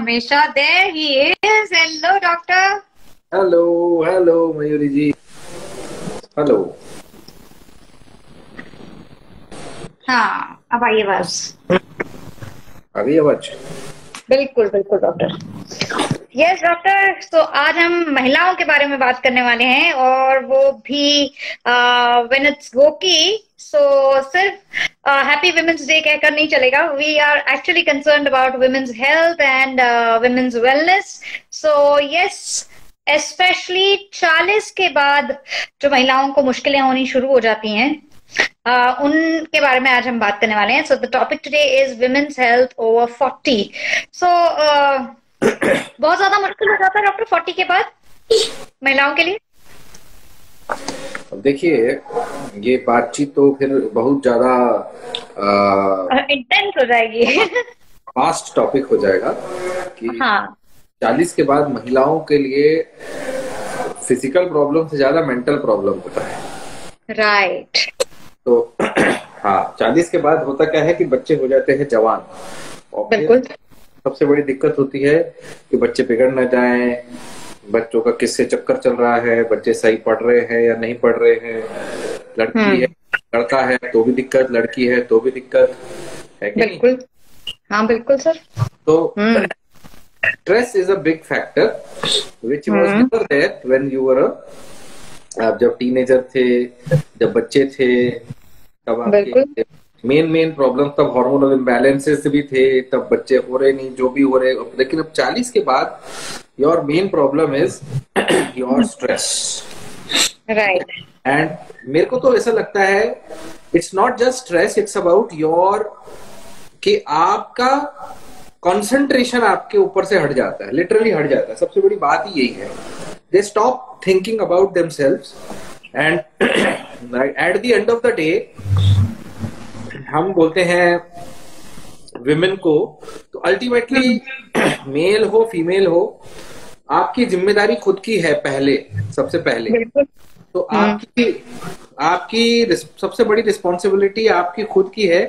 हमेशा there he is. Hello doctor. Hello, hello Mayuri ji. Hello. हाँ अब आइए बस. अभी आवाज. बिल्कुल बिल्कुल डॉक्टर. यस डॉक्टर, तो आज हम महिलाओं के बारे में बात करने वाले हैं और वो भी व्हेन इट्स वोकी. सो सिर्फ हैप्पी वुमेन्स डे कहकर नहीं चलेगा. We are actually concerned about women's health and women's wellness. So yes, specially 40 के बाद जो महिलाओं को मुश्किलें होनी शुरू हो जाती हैं उनके बारे में आज हम बात करने वाले हैं. So the topic today is women's health over 40. सो बहुत ज्यादा मुश्किल हो जाता है डॉक्टर 40 के बाद महिलाओं के लिए. देखिए ये बातचीत तो फिर बहुत ज्यादा इंटेंस हो जाएगी, फास्ट टॉपिक हो जाएगा कि हाँ. 40 के बाद महिलाओं के लिए फिजिकल प्रॉब्लम से ज्यादा मेंटल प्रॉब्लम होता है, राइट right. तो हाँ 40 के बाद होता क्या है कि बच्चे हो जाते हैं जवान और बिल्कुल सबसे बड़ी दिक्कत होती है कि बच्चे बिगड़ ना जाएं, बच्चों का किससे चक्कर चल रहा है, बच्चे सही पढ़ रहे हैं या नहीं पढ़ रहे हैं, लड़की है लड़का है तो भी दिक्कत, लड़की है तो भी दिक्कत है कि बिल्कुल नहीं? हाँ बिल्कुल सर. तो stress is a big factor which was never there when you were आप जब टीनेजर थे, जब बच्चे थे तब आपके मेन प्रॉब्लम तब हार्मोनल इम्बैलेंसेस भी थे, तब बच्चे हो रहे नहीं जो भी हो रहे. लेकिन अब 40 के बाद your main problem is your stress, right. And मेरे को तो ऐसा लगता है it's not just stress, it's about your कि आपका कंसंट्रेशन आपके ऊपर से हट जाता है, लिटरली हट जाता है. सबसे बड़ी बात ही यही है, they stop thinking about themselves and at the end of the day हम बोलते हैं विमेन को तो अल्टीमेटली मेल हो फीमेल हो आपकी जिम्मेदारी खुद की है पहले, सबसे पहले तो आपकी सबसे बड़ी रिस्पॉन्सिबिलिटी आपकी खुद की है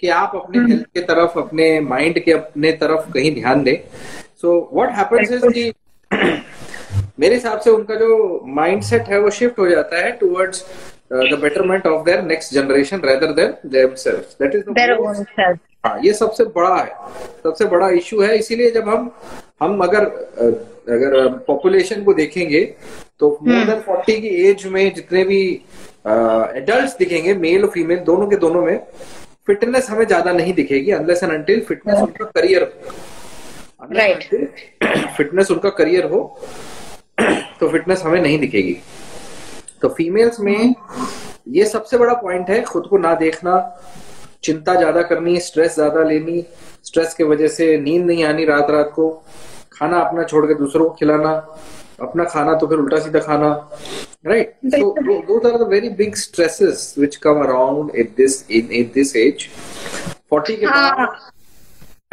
कि आप अपने हेल्थ के तरफ, अपने माइंड के अपने तरफ कहीं ध्यान दें. सो व्हाट हैपेंस इज कि मेरे हिसाब से उनका जो माइंडसेट है वो शिफ्ट हो जाता है towards the betterment of their next generation rather than themselves. That is their own self. हाँ ये सबसे बड़ा है, सबसे बड़ा इश्यू है. इसीलिए जब हम अगर पॉपुलेशन को देखेंगे तो मोर देन 40 की एज में जितने भी एडल्ट्स दिखेंगे मेल और फीमेल दोनों के दोनों में फिटनेस हमें ज्यादा नहीं दिखेगी unless and until फिटनेस उनका करियर हो, राइट. फिटनेस उनका करियर हो तो फिटनेस हमें नहीं दिखेगी. तो फीमेल्स में ये सबसे बड़ा पॉइंट है, खुद को ना देखना, चिंता ज्यादा करनी, स्ट्रेस ज्यादा लेनी, स्ट्रेस के वजह से नींद नहीं आनी, रात को खाना अपना छोड़ के दूसरों को खिलाना, अपना खाना तो फिर उल्टा सीधा खाना, right. So those are the very big stresses which come around at this age 40 के बाद.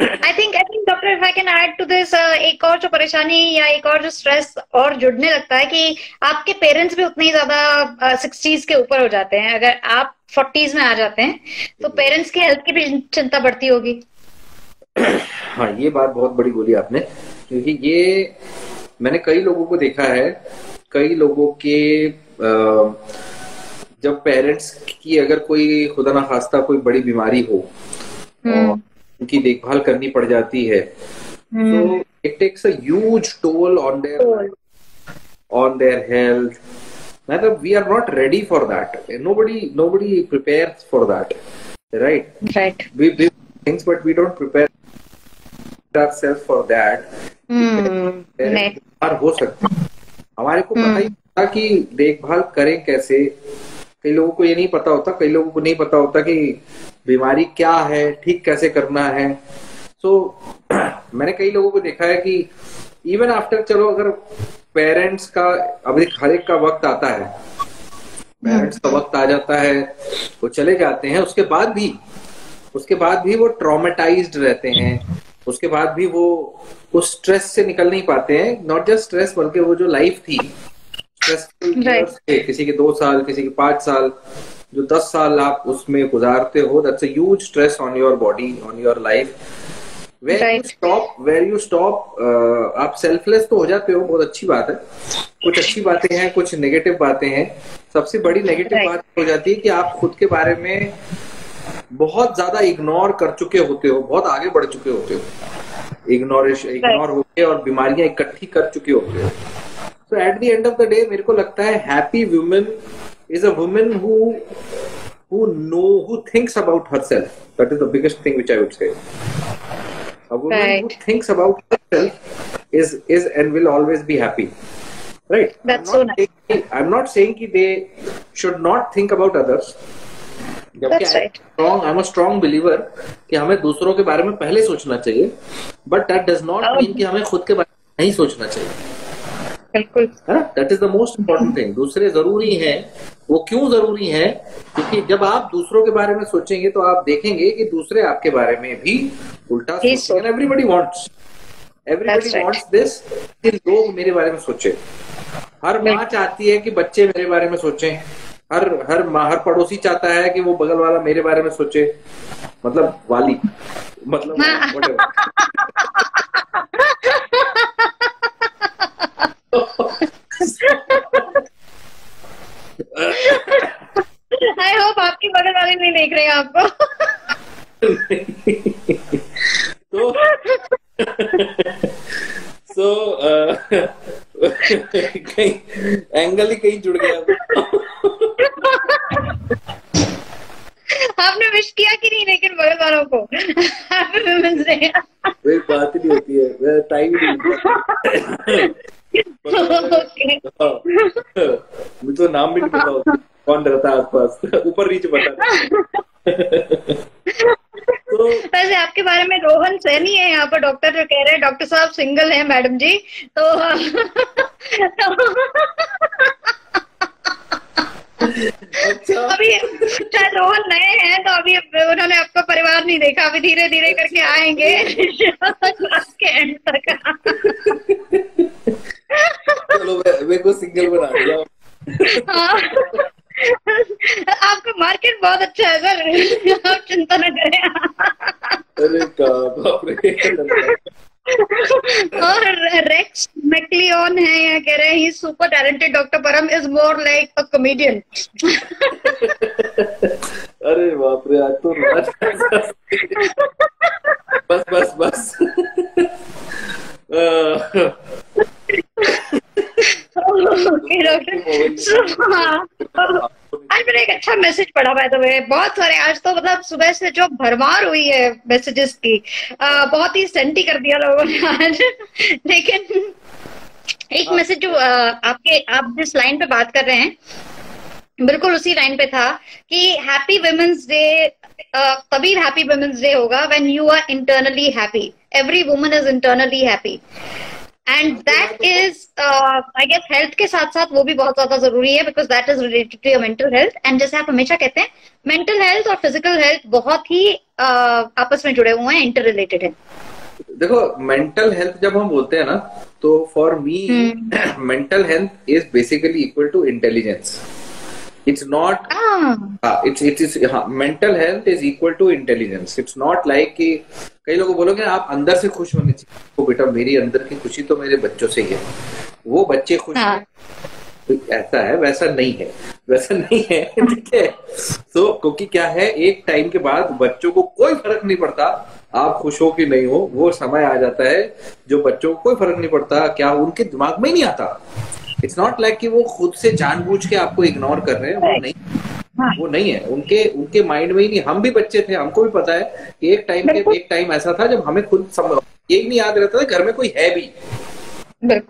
I think doctor if I can add to this, एक और जो परेशानी या एक और जो स्ट्रेस और जुड़ने लगता है कि आपके पेरेंट्स भी उतने ही ज्यादा 60s के ऊपर हो जाते हैं. अगर आप 40s में आ जाते हैं तो पेरेंट्स की हेल्थ की भी चिंता बढ़ती होगी. हाँ ये बात बहुत बड़ी बोली आपने, क्योंकि ये मैंने कई लोगों को देखा है, कई लोगों के जब पेरेंट्स की अगर कोई खुदा ना खास्ता कोई बड़ी बीमारी हो की देखभाल करनी पड़ जाती है तो it takes a huge toll on their health. मतलब we are not ready for that, nobody prepares for that, right. We do things but we don't prepare ourself for that. हो सकता है हमारे को पता ही था कि देखभाल करें कैसे. कई लोगों को ये नहीं पता होता, कई लोगों को नहीं पता होता कि बीमारी क्या है, ठीक कैसे करना है. सो मैंने कई लोगों को देखा है कि इवन आफ्टर, चलो अगर पेरेंट्स का, अभी हर एक का वक्त आता है, पेरेंट्स का वक्त आ जाता है, वो चले जाते हैं, उसके बाद भी वो ट्रॉमेटाइज्ड रहते हैं, उसके बाद भी वो उस स्ट्रेस से निकल नहीं पाते हैं. नॉट जस्ट स्ट्रेस बल्कि वो जो लाइफ थी स्ट्रेसफुल right. किसी के 2 साल, किसी के 5 साल, जो 10 साल आप उसमें गुजारते हो, that's a huge stress on your body, on your life. where you stop आप सेल्फलेस तो हो जाते हो, बहुत अच्छी बात है। कुछ अच्छी बातें हैं, कुछ नेगेटिव बातें हैं। सबसे बड़ी नेगेटिव बात हो जाती है कि आप खुद के बारे में बहुत ज्यादा इग्नोर कर चुके होते हो, बहुत आगे बढ़ चुके होते हो, इग्नोर होके और बीमारियां इकट्ठी कर चुके होते हो। So at the end of the day मेरे को लगता है happy women is a women who thinks about herself. That is the biggest thing which I would say. A woman who thinks about herself is and will always be happy. Right? That's so nice. I'm not saying that they should not think about others. That's right. I'm a strong believer कि हमें दूसरों के बारे में पहले सोचना चाहिए. But that does not mean कि हमें खुद के बारे में नहीं सोचना चाहिए. बिल्कुल, that is the most important thing. दूसरे जरूरी हैं, वो क्यों जरूरी हैं? क्योंकि जब आप दूसरों के बारे में सोचेंगे तो आप देखेंगे कि दूसरे आपके बारे में भी उल्टा सोचेंगे। एवरीबडी वांट्स दिस कि लोग मेरे बारे में सोचे। हर माँ चाहती है कि बच्चे मेरे बारे में सोचें, हर पड़ोसी चाहता है कि वो बगल वाला मेरे बारे में सोचे, मतलब आई होप आपकी बगल वाले नहीं देख रहे हैं आपको। तो कहीं एंगल ही कहीं जुड़ गया। आपने विश किया कि नहीं लेकिन बगल वालों को हैप्पी वुमेन्स डे? कोई बात नहीं होती है, टाइम नहीं। मुझे तो नाम भी नहीं पता होता, कौन रहता है आसपास, ऊपर नीचे पता। तो वैसे आपके बारे में रोहन सैनी है यहाँ पर, डॉक्टर जो कह रहे हैं डॉक्टर साहब सिंगल हैं मैडम जी, तो अच्छा। अभी शायद रोहन नए हैं तो अभी उन्होंने आपका परिवार नहीं देखा, अभी धीरे धीरे करके आएंगे क्लास के एंड तक। चलो मैं को सिंगल बना दिया। आपका मार्केट बहुत अच्छा है सर, आप चिंता न करें। अरे बाप रे। और रेक्स मैकलियन है यहाँ कह रहे हैं ही super talented, doctor Param is more like a comedian. अरे बाप रे, आज तो बस बस बस। आज मैंने एक अच्छा मैसेज पढ़ा था, बहुत सारे आज तो मतलब सुबह से जो भरमार हुई है मैसेजेस की, बहुत ही सेंटी कर दिया लोगों ने आज। लेकिन एक मैसेज जो आप जिस लाइन पे बात कर रहे हैं बिल्कुल उसी लाइन पे था कि हैप्पी वुमेन्स डे तभी हैप्पी वुमेन्स डे होगा when you are internally happy. Every woman is internally happy and that is I guess health के साथ साथ वो भी बहुत ज्यादा जरूरी है, because that is related to your mental health. And जैसे आप हमेशा कहते हैं मेंटल हेल्थ और फिजिकल हेल्थ बहुत ही आपस में जुड़े हुए हैं, इंटर रिलेटेड है। देखो मेंटल हेल्थ जब हम बोलते हैं ना तो for me mental health is basically equal to intelligence. It's not it's mental health is equal to intelligence. It's not like कि कई लोगों बोलोगे आप अंदर से खुश होने चाहिए, तो बेटा मेरी अंदर की खुशी तो मेरे बच्चों से ही है, वो बच्चे खुश हैं तो ऐसा है, वैसा नहीं है ठीक है। तो क्योंकि क्या है, एक टाइम के बाद बच्चों को कोई फर्क नहीं पड़ता आप खुश हो कि नहीं हो। वो समय आ जाता है जो बच्चों को कोई फर्क नहीं पड़ता, क्या उनके दिमाग में ही नहीं आता। इट्स नॉट लाइक कि वो खुद से जानबूझ के आपको इग्नोर कर रहे हैं, वो नहीं है, उनके माइंड में ही नहीं। हम भी बच्चे थे, हमको भी पता है कि एक टाइम ऐसा था जब हमें खुद ये नहीं याद रहता था घर में कोई है भी,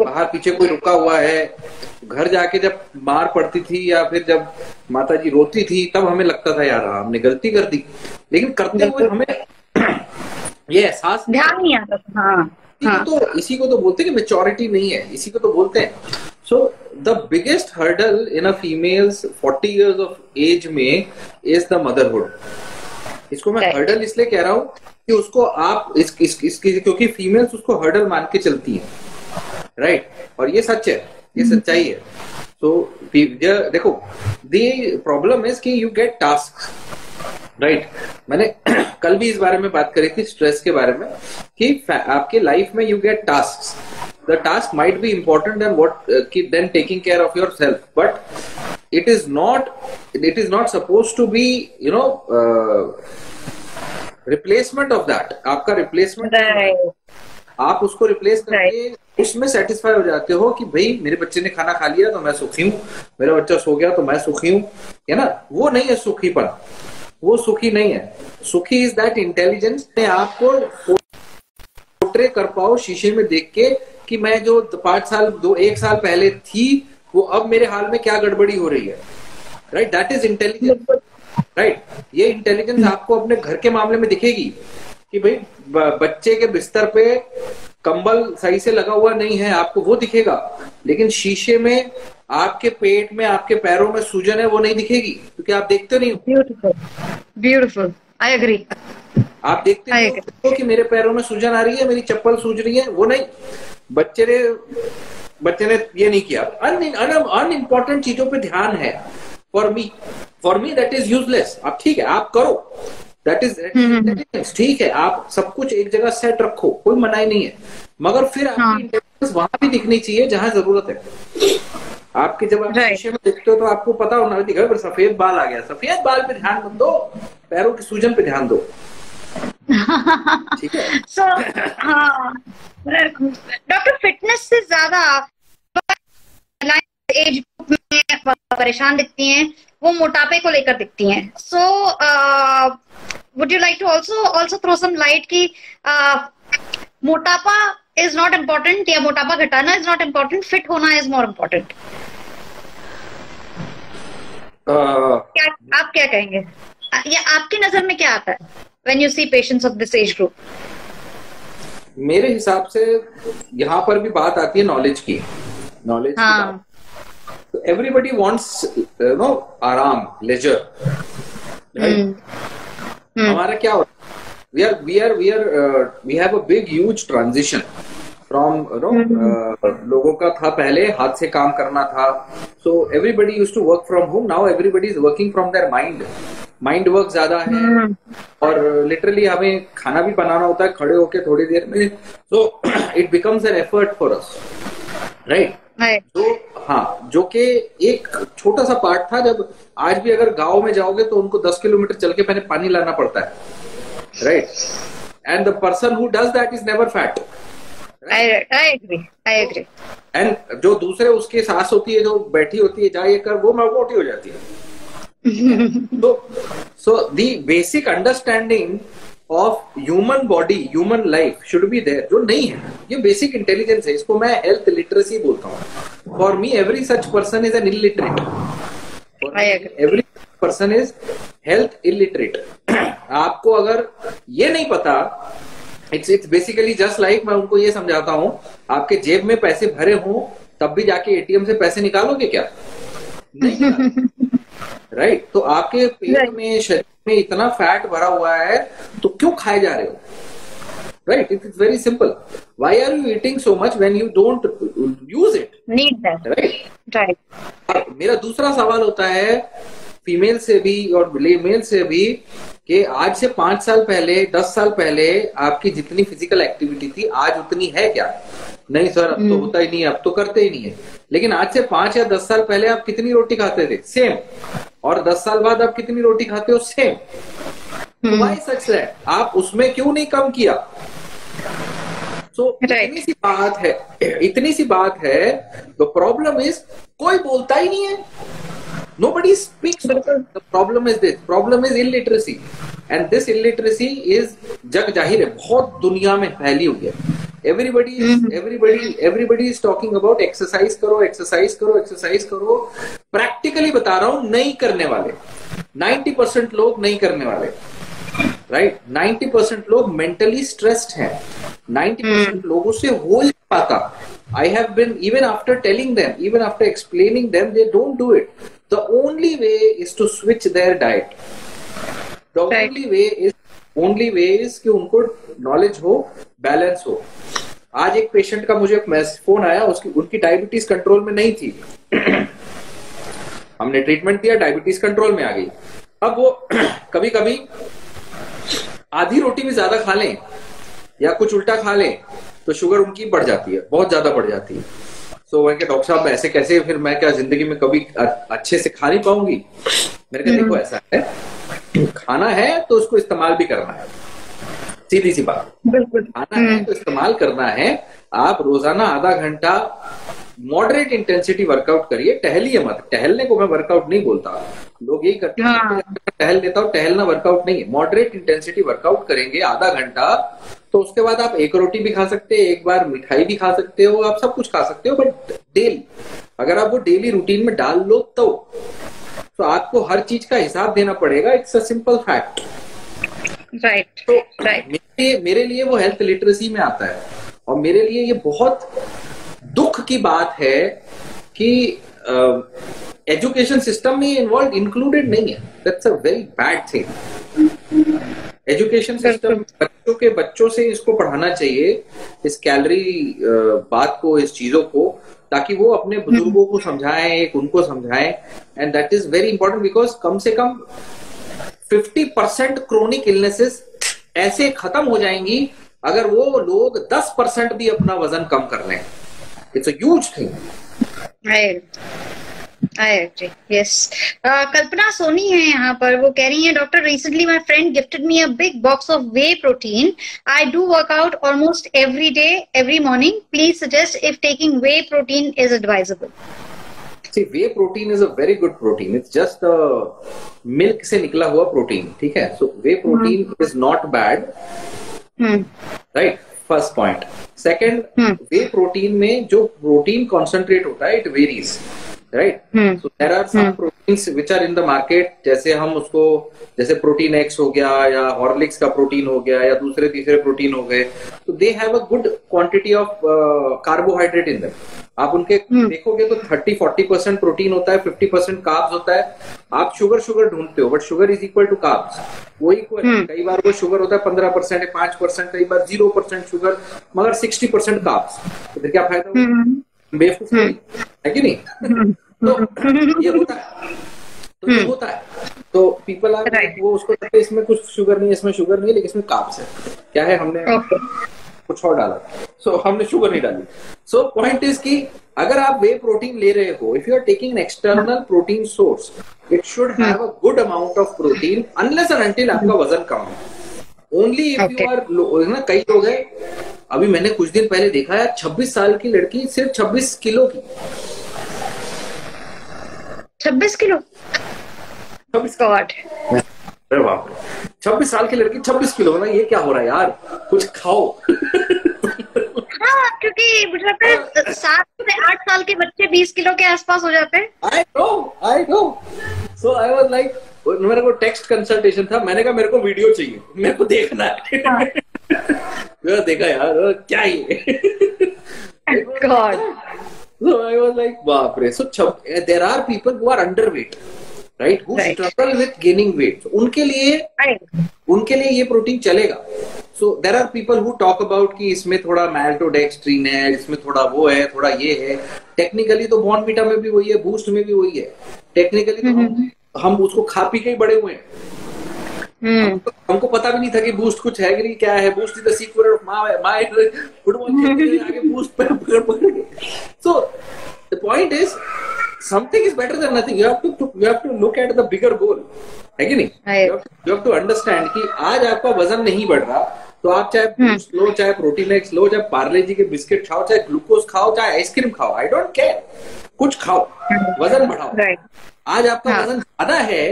बाहर पीछे कोई रुका हुआ है। घर जाके जब मार पड़ती थी या फिर जब माता जी रोती थी तब हमें लगता था यार हमने गलती कर दी, लेकिन करते हुए हमें ये एहसास ध्यान नहीं आता था। तो इसी को तो बोलते हैं कि मैच्योरिटी नहीं है, इसी को तो बोलते हैं। So the biggest hurdle in a female's 40 years of age में is the motherhood. इसको मैं hurdle इसलिए कह रहा हूँ कि उसको आप क्योंकि females उसको hurdle मान के चलती हैं, right? और ये सच है, ये सच्चाई है। So देखो, the problem is कि you get tasks, राइट मैंने कल भी इस बारे में बात करी थी स्ट्रेस के बारे में कि आपके लाइफ में you get tasks the task might be important and what की then taking care of your self but it is not supposed to be replacement of that आपका replacement right. आप उसको replace करके right. उसमें satisfy हो जाते हो कि भाई मेरे बच्चे ने खाना खा लिया तो मैं सुखी हूँ मेरा बच्चा सो गया तो मैं सुखी हूँ है ना वो नहीं है सुखीपन वो सुखी नहीं है सुखी is that intelligence में आपको पोर्ट्रे कर पाओ शीशे में देख के कि मैं जो 5 साल 1 साल पहले थी वो अब मेरे हाल में क्या गड़बड़ी हो रही है right that is intelligence right ये इंटेलिजेंस आपको अपने घर के मामले में दिखेगी कि भाई बच्चे के बिस्तर पे कंबल सही से लगा हुआ नहीं है आपको वो दिखेगा लेकिन शीशे में आपके पेट में आपके पैरों में सूजन है वो नहीं दिखेगी क्योंकि आप देखते नहीं ब्यूटीफुल ब्यूटीफुल आई एग्री आप देखते हो कि मेरे पैरों में सूजन आ रही है मेरी चप्पल सूज रही है वो नहीं बच्चे ने ये नहीं किया अनइम्पोर्टेंट चीजों पे ध्यान है for me that is useless आप ठीक है आप करो दैट इज ठीक है आप सब कुछ एक जगह सेट रखो कोई मनाही नहीं है मगर फिर आपकी इंटेलिजेंस वहां भी दिखनी चाहिए जहां जरूरत है आपके जब आप शीशे में देखते हो तो आपको पता होना दिखा पर सफेद बाल आ गया सफेद बाल पे ध्यान मत दो पैरों की सूजन पे ध्यान दो ठीक है सो डॉक्टर फिटनेस से ज्यादा एज ग्रुप में परेशान दिखती हैं वो मोटापे को लेकर दिखती हैं so would you like to also throw some light कि मोटापा इज नॉट इम्पोर्टेंट या मोटापा घटाना इज नॉट इम्पोर्टेंट फिट होना इज मोर इम्पोर्टेंट आप क्या कहेंगे या आपकी नजर में क्या आता है when you see patients of this age group मेरे हिसाब से यहाँ पर भी बात आती है नॉलेज हाँ. की बात एवरीबडी वांट्स आराम लेजर हमारा क्या हो we have a big huge transition from लोगों का था पहले हाथ से काम करना था so everybody used to work from home now everybody is working from their mind work ज्यादा है और लिटरली हमें खाना भी बनाना होता है खड़े होके थोड़ी देर में so it becomes an effort for us right तो हाँ जो कि एक छोटा सा पार्ट था जब आज भी अगर गांव में जाओगे तो उनको 10 किलोमीटर चल के पहले पानी लाना पड़ता है right and the person who does that is never fat I agree and जो दूसरे उसकी सास होती है जो बैठी होती है जा ये कर वो मोटी हो जाती है So the basic understanding of human body, human life should be there. जो नहीं है ये basic intelligence है इसको मैं health literacy बोलता हूँ For me every such person is an illiterate. Every person is health illiterate. आपको अगर ये नहीं पता it's basically just like मैं उनको ये समझाता हूँ आपके जेब में पैसे भरे हों तब भी जाके ATM से पैसे निकालोगे क्या नहीं राइट तो आपके पेट में शरीर में इतना फैट भरा हुआ है तो क्यों खाए जा रहे हो right it is very simple why are you eating so much when you don't use it need that right right मेरा दूसरा सवाल होता है फीमेल से भी और मेल से भी कि आज से 5 साल पहले 10 साल पहले आपकी जितनी फिजिकल एक्टिविटी थी आज उतनी है क्या नहीं सर अब तो होता ही नहीं है अब तो करते ही नहीं है लेकिन आज से 5 या 10 साल पहले आप कितनी रोटी खाते थे सेम और 10 साल बाद आप कितनी रोटी खाते हो सेम वाई सच है आप उसमें क्यों नहीं कम किया so, इतनी सी बात है द प्रॉब्लम इज कोई बोलता ही नहीं है Nobody speaks. The problem is this. Problem is illiteracy, and this illiteracy is जग जाहिर है बहुत दुनिया में फैली हुई है. Everybody is talking about exercise करो. Practically बता रहा हूँ नहीं करने वाले 90% लोग नहीं करने वाले राइट 90% लोग mentally stressed हैं 90% लोगों से हो ही पाता I have been even after telling them, even after explaining them, they don't do it. The only way is to switch their diet. The right. only way is कि उनको knowledge हो, balance हो. आज एक patient का मुझे एक phone आया उनकी diabetes control में नहीं थी हमने treatment दिया diabetes control में आ गई अब वो कभी कभी आधी रोटी भी ज्यादा खा लें या कुछ उल्टा खा लें तो शुगर उनकी बढ़ जाती है, बहुत ज्यादा बढ़ जाती है। तो मैंने कहा डॉक्टर साहब ऐसे कैसे, फिर मैं क्या जिंदगी में कभी अच्छे से खा नहीं पाऊंगी? मेरे कहने को ऐसा है, खाना है तो उसको इस्तेमाल भी करना है, सीधी सी बात। खाना है तो इस्तेमाल करना है। आप रोजाना आधा घंटा मॉडरेट इंटेंसिटी वर्कआउट करिए, टहलिए मत। टहलने को मैं वर्कआउट नहीं बोलता, लोग यही करते हैं, टहल लेता हूँ। टहलना वर्कआउट नहीं है, मॉडरेट इंटेंसिटी वर्कआउट करेंगे आधा घंटा तो उसके बाद आप एक रोटी भी खा सकते हैं, एक बार मिठाई भी खा सकते हो, आप सब कुछ खा सकते हो, बट डेली अगर आप वो डेली रूटीन में डाल लो तो आपको हर चीज का हिसाब देना पड़ेगा। It's a simple fact, right? तो मेरे लिए वो हेल्थ लिटरेसी में आता है और मेरे लिए ये बहुत दुख की बात है कि एजुकेशन सिस्टम में इन्वॉल्व इंक्लूडेड नहीं है। That's a very bad thing. Education system बच्चों के बच्चों से इसको पढ़ाना चाहिए, इस कैलोरी बात को, इस चीजों को, ताकि वो अपने बुजुर्गों को समझाएं, एक उनको समझाएं। And that is very important because कम से कम 50% क्रोनिक इलनेसेस ऐसे खत्म हो जाएंगी अगर वो लोग 10% भी अपना वजन कम कर लें। It's a huge thing. Yes. Kalpana Soni है यहाँ पर, वो कह रही है doctor recently my friend gifted me a big box of whey protein. I do workout almost every day, every morning. Please suggest if taking whey protein is advisable. See, whey protein is a very good protein. It's just milk से निकला हुआ protein, ठीक है? So whey protein is not bad, right? First point. Second, whey protein में जो protein concentrate होता है, it varies, right? So there are some proteins which are in the market, जैसे हम उसको, जैसे प्रोटीन एक्स हो गया या हॉर्लिक्स का प्रोटीन हो गया या दूसरे तीसरे प्रोटीन हो गए, तो they have a good quantity of carbohydrate in them. आप उनके देखोगे तो 30-40% प्रोटीन होता है, 50% कार्ब्स होता है। आप शुगर ढूंढते हो, but sugar is equal to carbs, वो इक्वल है। कई बार वो शुगर होता है 15%, 5%, कई बार 0% शुगर, मगर 60% कार्ब्स। तो फिर क्या फायदा होगा? बेवकूफ है कि नहीं? तो ये होता है, तो ये होता है। तो पीपल आर, वो उसको कहते हैं इसमें कुछ शुगर नहीं है, इसमें शुगर नहीं है, लेकिन इसमें कार्ब्स है। क्या है, हमने कुछ और डाला। सो हमने शुगर नहीं डाली। सो पॉइंट इज कि अगर आप वे प्रोटीन ले रहे हो, if you are taking an external protein source, it should have a good amount of protein, unless and until आपका वजन कम है। ओनली इफ यू आर, ना, कई लोग हैं, अभी मैंने कुछ दिन पहले देखा है 26 साल की लड़की सिर्फ 26 किलो की, 26 किलो, 26 का वाट, अरे बाप रे, 26 साल की लड़की 26 किलो ना, ये क्या हो रहा है यार? कुछ खाओ। हाँ, क्योंकि मुझे लगता है 7 से 8 साल के बच्चे 20 किलो के आसपास हो जाते हैं। I know. So I was like, मेरे को टेक्स्ट कंसल्टेशन था, मैंने कहा मेरे को वीडियो चाहिए, मेरे को देखना है। हाँ। देखा यार, क्या ही god. So I was like बाप रे। So there are people who are underweight, right, who struggle with gaining weight. उनके लिए ये प्रोटीन चलेगा। So there are people who talk about कि इसमें थोड़ा माल्टोडेक्सट्रीन है, इसमें थोड़ा वो है, थोड़ा ये है। टेक्निकली तो बॉर्नविटा में भी वही है, बूस्ट में भी वही है। टेक्निकली तो हम उसको खा पी के ही बड़े हुए हैं। हमको पता भी नहीं था कि बूस्ट कुछ है कि नहीं, क्या है। Boost is the secret of my football, आगे बूस्ट पकड़ के। So the point is something is better than nothing. You have to look at the bigger goal, है कि नहीं? यू हैव टू अंडरस्टैंड कि आज आपका वजन नहीं बढ़ रहा, तो आप चाहे बूस्ट लो, चाहे प्रोटीन एक्स लो, चाहे पार्ले जी के बिस्किट खाओ, चाहे ग्लूकोज खाओ, चाहे आइसक्रीम खाओ, आई डोंट केयर, कुछ खाओ, वजन बढ़ाओ। आज आपका वजन ज्यादा है,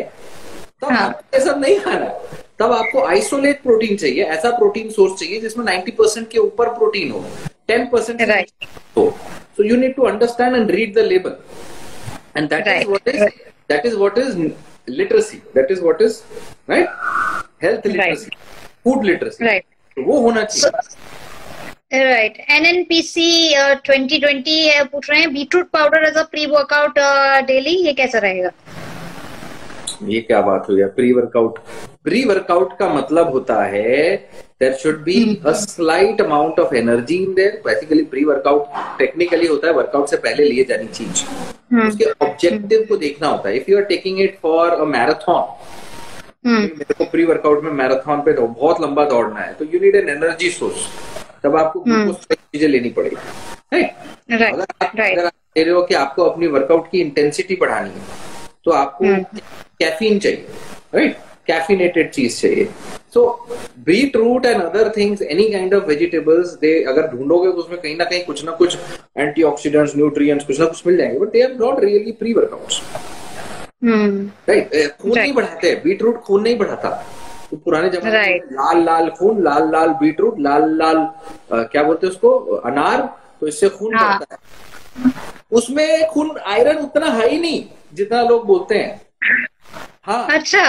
तब आपको ये सब नहीं खाना है। तब आपको आइसोलेट प्रोटीन चाहिए, ऐसा प्रोटीन सोर्स चाहिए जिसमें 90% के ऊपर प्रोटीन हो, 10% हो। So you need to understand and read the label, and that is what is literacy, that is what is, right, health literacy, food literacy, वो होना चाहिए, राइट। NNPC 2020 पूछ रहे हैं, beetroot powder as a pre workout daily, ये कैसा रहेगा? ये क्या बात हुई है? प्री वर्कआउट का मतलब होता है there should be a slight amount of energy in there. Basically pre workout technically होता है वर्कआउट से पहले लिए जानी चीज, उसके ऑब्जेक्टिव को देखना होता है। If you are taking it for a marathon, मेरे को प्री वर्कआउट में मैराथन पे बहुत लंबा दौड़ना है, तो you need an energy source, तब आपको कुछ चीजें लेनी पड़ेगी, राइट? अगर आप कह रहे हो कि आपको अपनी वर्कआउट की इंटेंसिटी बढ़ानी है तो आपको कैफीन चाहिए, राइट? कैफीनेटेड चीज चाहिए। So beet root and other things, any kind of vegetables, they अगर ढूंढोगे तो उसमें कहीं ना कहीं कुछ ना कुछ एंटीऑक्सीडेंट्स, न्यूट्रिएंट्स, कुछ ना कुछ मिल जाएंगे, but they are not really pre workouts, right? खून नहीं बढ़ाते, बीट रूट खून नहीं बढ़ाता। तो पुराने जमाने में लाल लाल खून, लाल लाल बीट रूट, लाल लाल क्या बोलते हैं उसको, अनार, तो इससे खून बढ़ता है। उसमें खून आयरन उतना हाई नहीं जितना लोग बोलते हैं। हाँ अच्छा,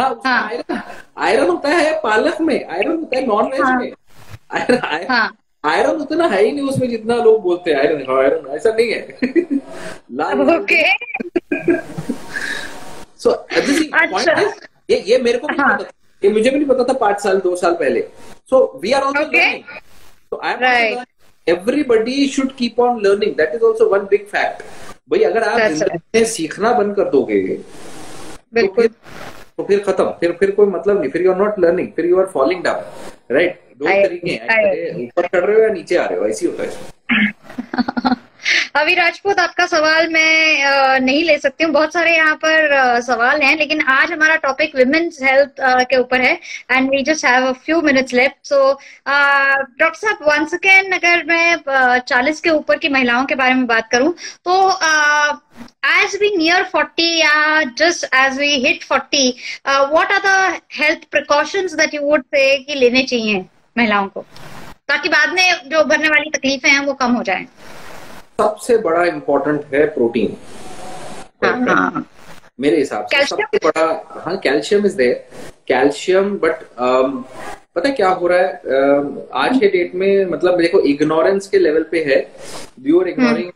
हाँ आयरन होता है पालक में, आयरन होता है नॉन वेज में, आयरन उतना है ही नहीं उसमें जितना लोग बोलते हैं आयरन आयरन, ऐसा नहीं है। लाल ओके। सो ये मेरे को ये मुझे भी नहीं पता था 5 साल 2 साल पहले। So we are also learning, so I am, everybody should keep on learning, that is also one big fact. भाई अगर आप सीखना बंद कर दोगे तो फिर खत्म, फिर कोई मतलब नहीं, फिर यू आर नॉट लर्निंग, फिर you are falling down, right? दो तरीके हैं, ऊपर चढ़ रहे हो या नीचे आ रहे हो, ऐसी होता है। अभी राजपूत आपका सवाल मैं नहीं ले सकती हूँ, बहुत सारे यहाँ पर सवाल हैं, लेकिन आज हमारा टॉपिक विमेन्स हेल्थ के ऊपर है and we just have a few minutes left. So doctor साहब, वंस अगेन अगर मैं 40 के ऊपर की महिलाओं के बारे में बात करूँ तो as we near 40, just as we hit 40, what are the health precautions that you would say कि लेने चाहिए महिलाओं को ताकि बाद में जो भरने वाली तकलीफें हैं वो कम हो जाएं? सबसे बड़ा इम्पोर्टेंट है प्रोटीन, मेरे हिसाब से सबसे बड़ा। हाँ, calcium is there, calcium, but पता है क्या हो रहा है आज के डेट में, मतलब देखो इग्नोरेंस के लेवल पे है, you are ignoring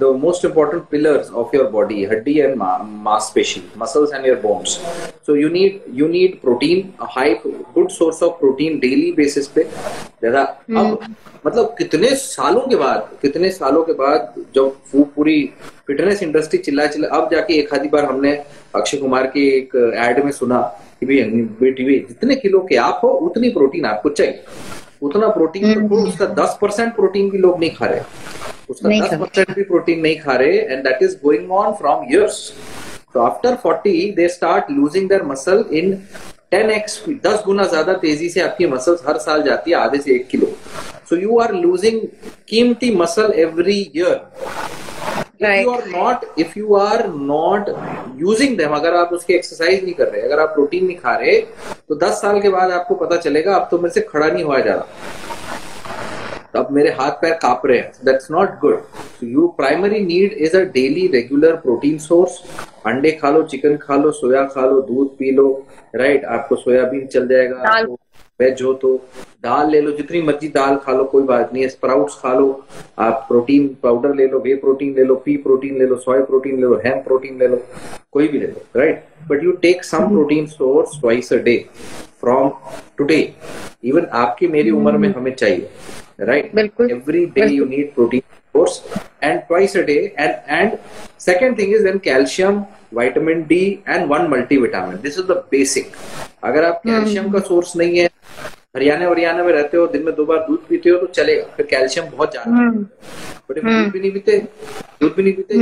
the most important pillars of your body, haddi and mass peshi, muscles and your bones. So you need protein, a high good source of protein daily basis पे जरा। अब मतलब कितने सालों के बाद जब पूरी फिटनेस इंडस्ट्री चिल्ला अब जाके एक आधी बार हमने अक्षय कुमार के एक एड में सुना कि भाई जितने किलो के आप हो उतनी प्रोटीन आपको चाहिए, उतना प्रोटीन, उसका 10% प्रोटीन भी लोग नहीं खा रहे, उसका 10% भी प्रोटीन नहीं खा रहे, and that is going on from years. तो after 40 they start losing their muscle in 10x, 10 गुना ज्यादा तेजी से आपकी मसल्स हर साल जाती है, आधे से 1 किलो। सो यू आर लूजिंग कीमती muscle every year. If you are not using them, अगर आप उसकी एक्सरसाइज नहीं कर रहे, अगर आप प्रोटीन नहीं खा रहे, तो 10 साल के बाद आपको पता चलेगा अब तो मेरे से खड़ा नहीं हुआ जा रहा, अब मेरे हाथ पैर कांप रहे हैं। That's not good. You primary need is a daily regular protein source. अंडे खा लो, चिकन खा लो, सोया खा लो, दूध पी लो, राइट? आपको सोयाबीन चल जाएगा, आपको वेज हो तो दाल ले लो, जितनी मर्जी दाल खा लो, कोई बात नहीं है। स्प्राउट्स खा लो, आप प्रोटीन पाउडर ले लो, वे प्रोटीन ले लो, पी प्रोटीन ले लो, सोया प्रोटीन ले लो, हैम प्रोटीन ले लो, कोई भी ले लो, right? But you take some protein source twice a day from today. Even आपकी मेरी उम्र में हमें चाहिए, right? Every day you need protein source and twice a day, and second thing is then calcium, vitamin D and one multivitamin. This is the basic. अगर आप calcium का source नहीं है, हरियाणा में रहते हो, दिन में 2 बार दूध पीते हो तो चलेगा, फिर कैल्शियम बहुत ज्यादा है, बट दूध भी नहीं पीते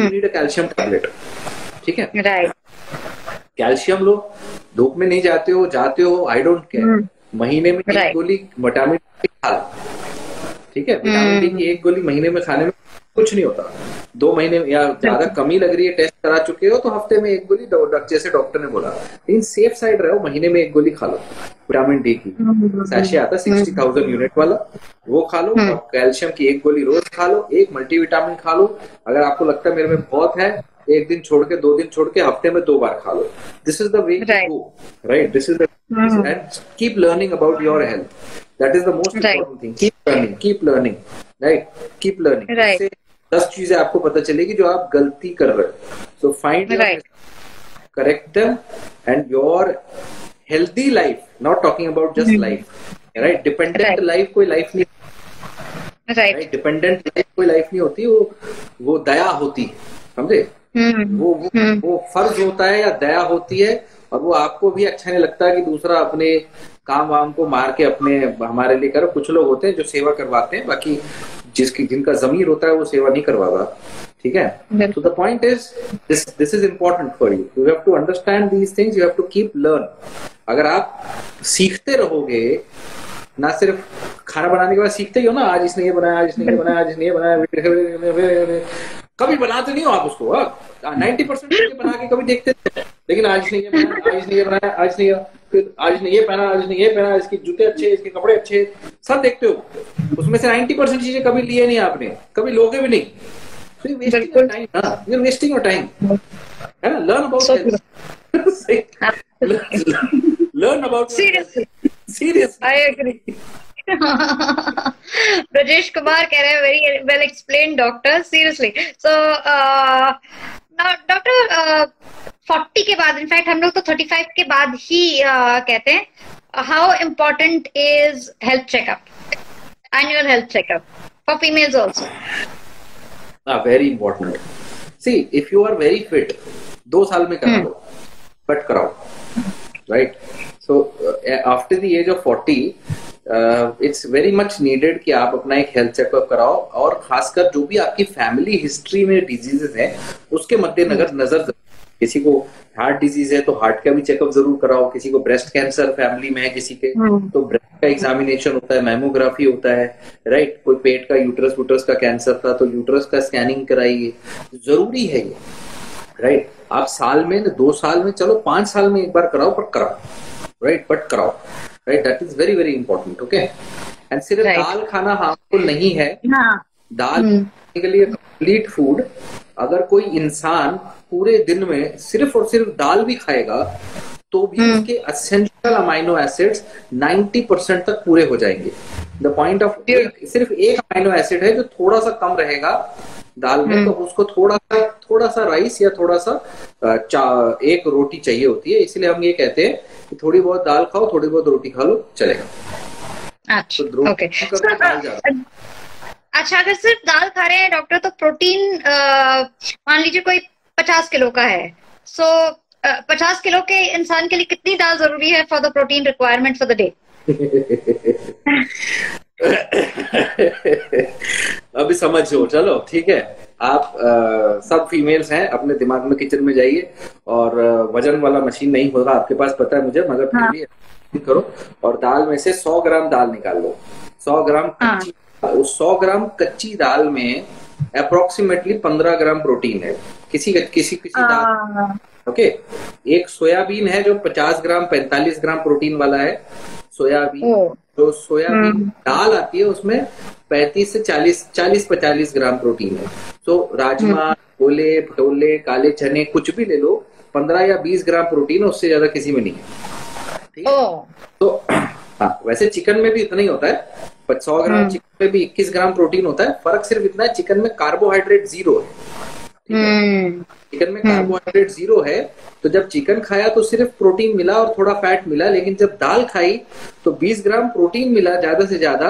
you need a calcium tablet, ठीक है? कैल्शियम लो, धूप में नहीं जाते हो, आई डोंट केयर, महीने में 1 गोली विटामिन डी खा लो, ठीक है? विटामिन डी की 1 गोली महीने में खाने में कुछ नहीं होता। 2 महीने या ज्यादा कमी लग रही है, टेस्ट करा चुके हो तो हफ्ते में 1 गोली जैसे डॉक्टर ने बोला, लेकिन सेफ साइड रहो, महीने में 1 गोली खा लो विटामिन डी की। सैशे आता 60,000 यूनिट वाला, वो खा लो। कैल्शियम की 1 गोली रोज खा लो, 1 मल्टीविटामिन खा लो। अगर आपको लगता है मेरे में बहुत है, 1 दिन छोड़ के, 2 दिन छोड़ के, हफ्ते में 2 बार खा लो। This is the way to go, right? This is the end keep learning about your health. That is the most important thing. Keep learning, right? Keep learning. इससे 10 चीजें आपको पता चलेगी जो आप गलती कर रहे हो. So find your correct them and your healthy life. Not talking about just life, right? Dependent life कोई life नहीं, right? Dependent life कोई life नहीं होती, वो दया होती, समझे? वो फर्ज होता है या दया होती है, और वो आपको भी अच्छा नहीं लगता कि दूसरा अपने काम वाम को मार के अपने हमारे लिए करो। कुछ लोग होते हैं जो सेवा करवाते हैं, बाकी जिसकी जिनका जमीर होता है वो सेवा नहीं करवाता, ठीक है। तो the point is this is important for you, you have to understand these things, you have to keep learn. अगर आप सीखते रहोगे, ना सिर्फ खाना बनाने के बाद सीखते ही हो ना, आज इसने ये बनाया, आज इसने ये बनाया, आज इसने ये बनाया, कभी बनाते नहीं हो आप उसको, 90% बना के कभी देखते थे, लेकिन आज इसने ये बनाया, आज इसने ये बनाया, आज नहीं, फिर आज ने ये पहना, आज ने ये पहना, इसके जूते अच्छे, इसके कपड़े अच्छे, सब देखते हो, उसमें से 90% चीजें कभी लिए नहीं आपने, कभी लोगे भी नहीं। You are wasting your time, है ना। Learn about seriously I agree। Rajesh Kumar कह रहे हैं very well explained doctor, seriously। So now doctor 40 के बाद, in fact हम लोग तो 35 के बाद ही कहते हैं how important is health checkup, annual health checkup for females also? Very important। See, if you are very fit, 2 साल में करा लो, बट कराओ, right? So after the age of 40, it's very much needed कि आप अपना एक health checkup कराओ, और खासकर जो भी आपकी family history में diseases हैं उसके मद्देनजर नजर, किसी को हार्ट डिजीज है तो हार्ट का भी चेकअप जरूर कराओ, किसी को ब्रेस्ट कैंसर फैमिली में है किसी के, तो ब्रेस्ट का एग्जामिनेशन होता है, मैमोग्राफी होता है, राइट। कोई पेट का, यूट्रस का कैंसर था तो यूट्रस का स्कैनिंग कराइए, जरूरी है ये, राइट। आप साल में न, 2 साल में, चलो 5 साल में एक बार कराओ, पर कराओ, राइट, बट कराओ, right. That is very very important, okay. And सिर्फ दाल खाना हार्मफुल नहीं है, दाल खाने के लिए कंप्लीट फूड। अगर कोई इंसान पूरे दिन में सिर्फ और सिर्फ दाल भी खाएगा तो भी उसके एसेंशियल अमाइनो एसिड्स 90% तक पूरे हो जाएंगे। द पॉइंट ऑफ, सिर्फ एक अमाइनो एसिड है जो थोड़ा सा कम रहेगा दाल में, तो उसको थोड़ा सा राइस या थोड़ा सा एक रोटी चाहिए होती है। इसलिए हम ये कहते हैं कि थोड़ी बहुत दाल खाओ, थोड़ी बहुत रोटी खा लो, चलेगा। तो okay। अच्छा, अगर सिर्फ दाल खा रहे हैं डॉक्टर, तो प्रोटीन मान लीजिए कोई 50 किलो का है, सो 50 किलो के इंसान के लिए कितनी दाल जरूरी है for the protein requirement for the day? अभी समझो, चलो ठीक है। आप सब फीमेल्स हैं, अपने दिमाग में किचन में जाइए, और वजन वाला मशीन नहीं होगा आपके पास, पता है मुझे, मगर फिर भी करो, और दाल में से 100 ग्राम दाल निकाल लो। 100 ग्राम कच्ची, उस 100 ग्राम कच्ची दाल में अप्रोक्सीमेटली 15 ग्राम प्रोटीन है किसी दाल, ओके। एक सोयाबीन है जो 50 ग्राम 45 ग्राम प्रोटीन वाला है। सोयाबीन दाल आती है उसमें 35 से 40-45 ग्राम प्रोटीन है। तो राजमा, छोले भटोले, काले चने, कुछ भी ले लो, 15 या 20 ग्राम प्रोटीन है, उससे ज्यादा किसी में नहीं है, ठीक है। तो हाँ, वैसे चिकन में भी इतना ही होता है, 100 ग्राम चिकन में भी 21 ग्राम प्रोटीन होता है। फर्क सिर्फ इतना है, चिकन में कार्बोहाइड्रेट 0 है, ठीक है। चिकन में कार्बोहाइड्रेट 0 है, तो जब चिकन खाया तो सिर्फ प्रोटीन मिला और थोड़ा फैट मिला, लेकिन जब दाल खाई तो 20 ग्राम प्रोटीन मिला ज्यादा से ज्यादा,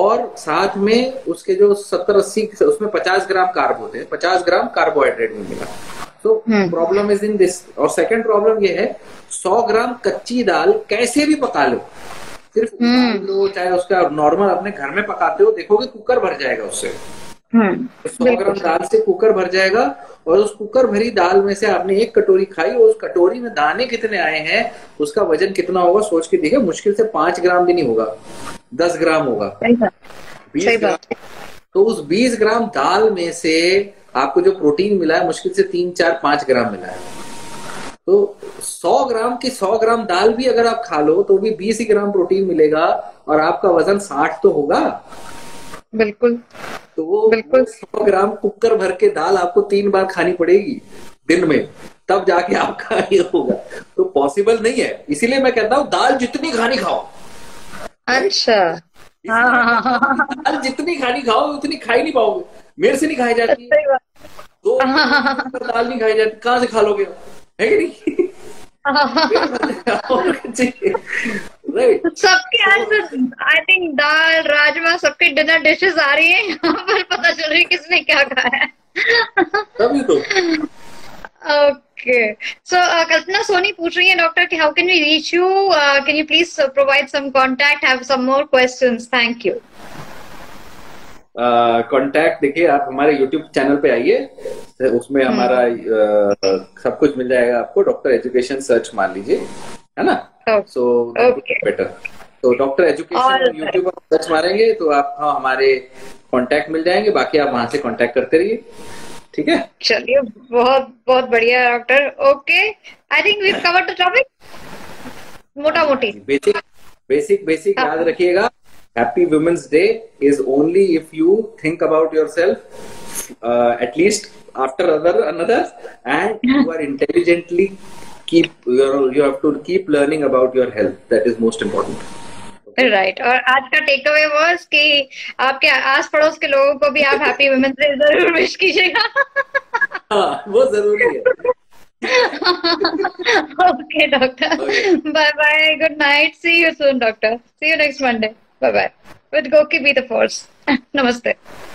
और साथ में उसके जो 70-80, उसमें 50 ग्राम कार्ब होते हैं, 50 ग्राम कार्बोहाइड्रेट में मिला। तो प्रॉब्लम इज इन दिस। और सेकंड प्रॉब्लम ये है, 100 ग्राम कच्ची दाल कैसे भी पका लो, सिर्फ उबाल लो, चाहे उसका नॉर्मल अपने घर में पकाते हो, देखोगे कुकर भर जाएगा उससे। 100 ग्राम दाल से कुकर भर जाएगा, और उस कुकर भरी दाल में से आपने 1 कटोरी खाई, और उस कटोरी में दाने कितने आए हैं, उसका वजन कितना होगा सोच के देखिए। मुश्किल से 5 ग्राम भी नहीं होगा, 10 ग्राम होगा, 20 ग्राम। तो उस 20 ग्राम दाल में से आपको जो प्रोटीन मिला है, मुश्किल से 3-4-5 ग्राम मिला है। तो 100 ग्राम की 100 ग्राम दाल भी अगर आप खा लो तो भी 20 ग्राम प्रोटीन मिलेगा, और आपका वजन 60 तो होगा, बिल्कुल। तो वो 100 ग्राम कुकर भर के दाल आपको 3 बार खानी पड़ेगी दिन में, तब जाके आपका ये होगा। तो पॉसिबल नहीं है, इसीलिए मैं कहता हूँ दाल जितनी खानी खाओ। अच्छा, दाल जितनी खानी खाओ, उतनी खा ही नहीं पाओगे। मेरे से नहीं खाई जाती, 2 दाल नहीं खाई जाती, कहाँ से खा लोगे, है कि नहीं? राइट, सबके आई थिंक दाल राजमा सबके डिनर डिशेस आ रही है, पर पता चल रही है किसने क्या खाया है। तभी तो So Kalpana Soni पूछ रही है डॉक्टर कि how can we reach you? Can you please provide some contact? Have some more questions? Thank you. Contact देखिए आप हमारे यूट्यूब चैनल पे आइए, उसमें हमारा सब कुछ मिल जाएगा आपको। डॉक्टर एजुकेशन सर्च मान लीजिए, है ना? सो बेटर तो डॉक्टर एजुकेशन यूट्यूब पर सर्च मारेंगे तो आप हमारे कॉन्टैक्ट मिल जाएंगे। बाकी आप वहाँ से कॉन्टैक्ट करते रहिए, ठीक है? चलिए, बहुत बहुत बढ़िया doctor. Okay, I think we cover the topic मोटा मोटी। बेसिक याद रखिएगा। Happy Women's Day is only if you think about yourself at least after another, and you are intelligently keep you have to keep learning about your health. That is most important. Okay. Right. और आज का takeaway was कि आपके आस पड़ोस के लोगों को भी आप Happy Women's Day जरूर wish कीजिएगा। हाँ, वो जरूरी है। Okay, doctor. Okay. Bye bye. Good night. See you soon, doctor. See you next Monday. Bye bye. With Goki be the force. Namaste.